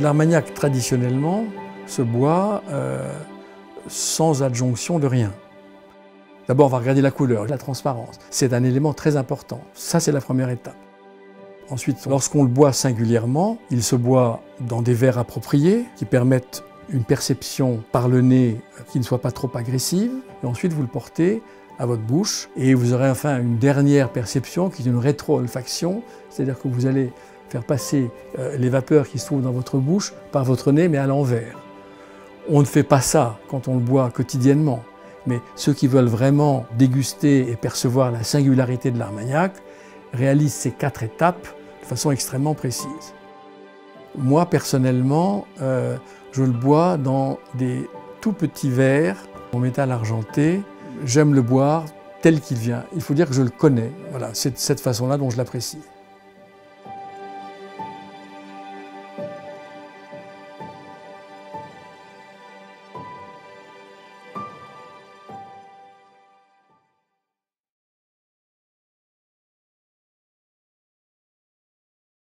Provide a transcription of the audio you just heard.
L'Armagnac, traditionnellement, se boit sans adjonction de rien. D'abord, on va regarder la couleur, la transparence. C'est un élément très important. Ça, c'est la première étape. Ensuite, lorsqu'on le boit singulièrement, il se boit dans des verres appropriés qui permettent une perception par le nez qui ne soit pas trop agressive. Et ensuite, vous le portez à votre bouche et vous aurez enfin une dernière perception qui est une rétro-olfaction, c'est-à-dire que vous allez faire passer les vapeurs qui se trouvent dans votre bouche par votre nez, mais à l'envers. On ne fait pas ça quand on le boit quotidiennement, mais ceux qui veulent vraiment déguster et percevoir la singularité de l'Armagnac réalisent ces quatre étapes de façon extrêmement précise. Moi, personnellement, je le bois dans des tout petits verres en métal argenté. J'aime le boire tel qu'il vient. Il faut dire que je le connais. Voilà, c'est de cette façon-là dont je l'apprécie.